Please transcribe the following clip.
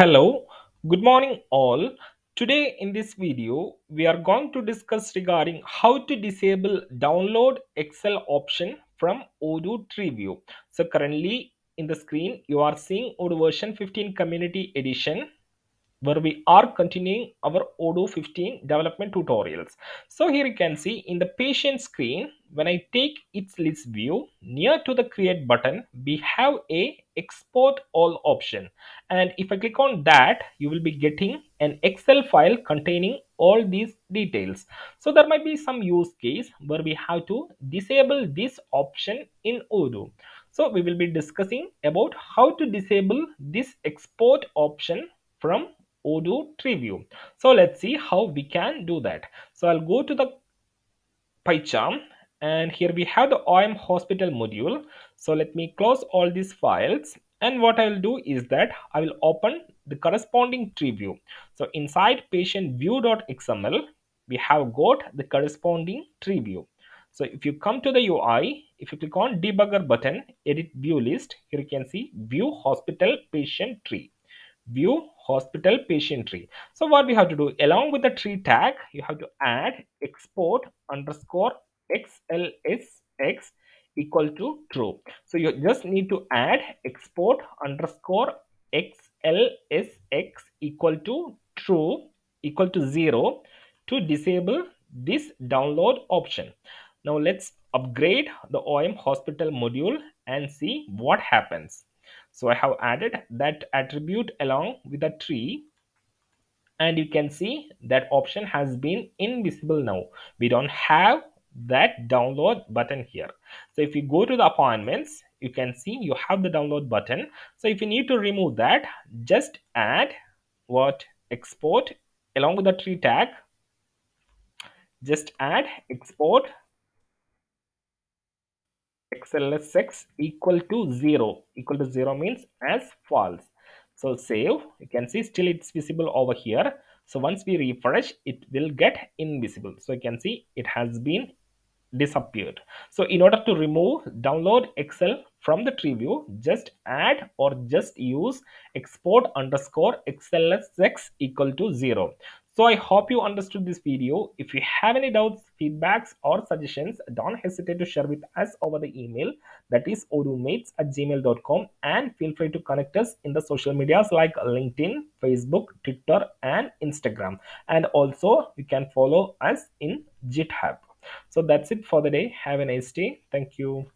Hello, good morning all. Today in this video, we are going to discuss regarding how to disable download Excel option from Odoo Tree View. So currently in the screen, you are seeing Odoo version 15 community edition, where we are continuing our Odoo 15 development tutorials. So here you can see in the patient screen, when I take its list view, near to the create button, we have a export all option. And if I click on that, you will be getting an Excel file containing all these details. So there might be some use case where we have to disable this option in Odoo. So we will be discussing about how to disable this export option from Odoo Tree View. So let's see how we can do that. So I'll go to the PyCharm, and here we have the OM hospital module. So let me close all these files, and what I'll do is that I will open the corresponding tree view. So inside patient view.xml, we have got the corresponding tree view. So if you come to the UI, if you click on debugger button, edit view list, here you can see view hospital patient tree. View hospital patient tree. So what we have to do, along with the tree tag, you have to add export underscore XLSX equal to true. So you just need to add export underscore XLSX equal to true equal to 0 to disable this download option. Now let's upgrade the OM hospital module and see what happens. So I have added that attribute along with a tree, and you can see that option has been invisible now. We don't have that download button here. So if you go to the appointments, you can see you have the download button. So if you need to remove that, just add what export along with the tree tag. Just add export XLSX equal to 0 means as false. So save, you can see still it's visible over here. So once we refresh, it will get invisible. So you can see it has been disappeared. So in order to remove download Excel from the tree view, just add or just use export underscore XLSX equal to 0. So I hope you understood this video. If you have any doubts, feedbacks or suggestions, don't hesitate to share with us over the email, that is odoomates@gmail.com, and feel free to connect us in the social medias like LinkedIn, Facebook, Twitter and Instagram. And also you can follow us in GitHub. So that's it for the day. Have a nice day. Thank you.